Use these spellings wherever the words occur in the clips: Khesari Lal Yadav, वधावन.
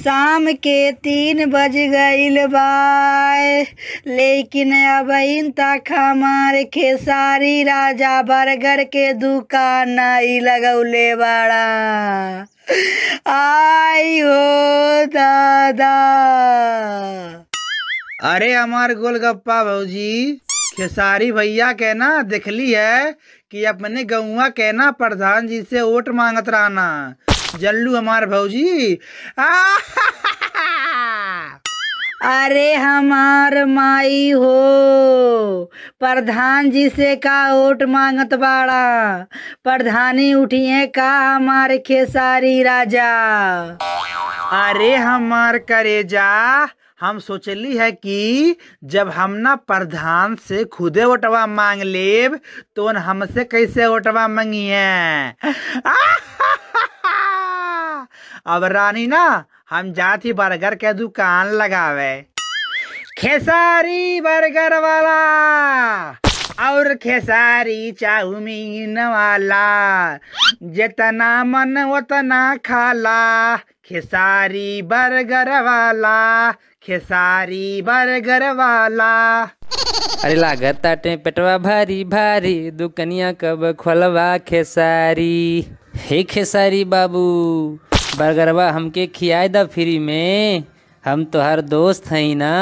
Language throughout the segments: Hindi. शाम के 3 बज गइल बा, लेकिन अबहिन तक हमार खेसारी राजा बर्गर के दुकान नाइ लगौले बाड़ा। आई हो दादा। अरे हमार गोलगप्पा भौजी, खेसारी भैया के ना देखली है कि अपने गौवा के ना प्रधान जी से वोट मांगत रहना। जल्लू हमार भौजी। अरे हमार माई हो, प्रधान जी से का वोट मांगत बाड़ा? प्रधानी उठिए का हमार खेसारी राजा। अरे हमार करेजा, हम सोचली है कि जब हम ना प्रधान से खुदे वोटवा मांग लेब तो हमसे कैसे वोटवा मांगिए। अब रानी ना हम जाती बर्गर के दुकान लगावे। खेसारी बर्गर वाला और खेसारी चाउमीन वाला, जितना मन उतना खाला। खेसारी बर्गर वाला, खेसारी बर्गर वाला। अरे लागत ताटे पेटवा भारी भारी, दुकनिया कब खोलवा खेसारी। हे खेसारी बाबू, बर्गरवा हमके खियाए दा फ्री में, हम तोहर दोस्त हई ना,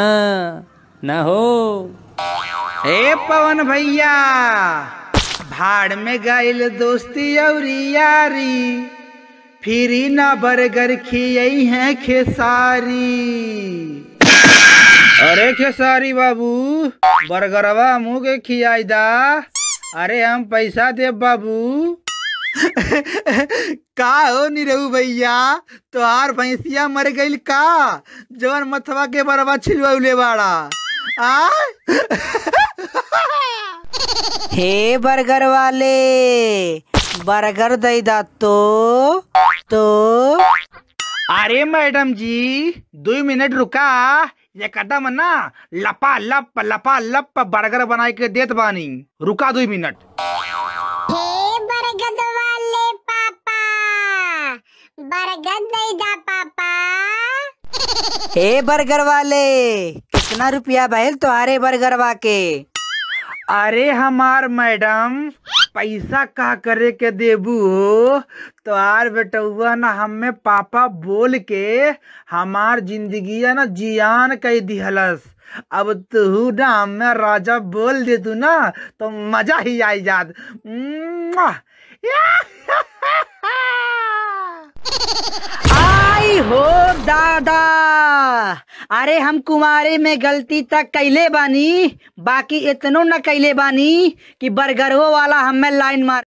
ना हो? ए पवन भैया, भाड़ में गइल दोस्ती और यारी, फिरी ना बर्गर खियाई है खेसारी। अरे खेसारी बाबू, बर्गरवा मुँह के खियाई दा, अरे हम पैसा दे बाबू। का हो निरहू भैया, तोहार भैंसिया मर गइल का, जवन मथवा के बरवा छिलवले बाड़ा? आ हे बर्गर वाले, बर्गर दे दा तो। अरे मैडम जी 2 मिनट रुका, ये कदम ना लपा लप बर्गर बनाए के देत बानी, रुका 2 मिनट। हे बर्गर वाले पापा, बर्गर दे दा पापा। हे बर्गर वाले, कितना रुपया भइल तोहारे बर्गरवा के? अरे हमार मैडम, पैसा का करे के देबू हो, तो आर बेटुआ ना हमें पापा बोल के हमार जिंदगिया ना जियान कह दिहलस। अब तू ना हमें राजा बोल दे तू ना, तो मजा ही आई जात। आई हो दादा। अरे हम कुमारे में गलती तक कैले बानी, बाकी इतनो न कैले बानी कि बर्गरों वाला हमें लाइन मार।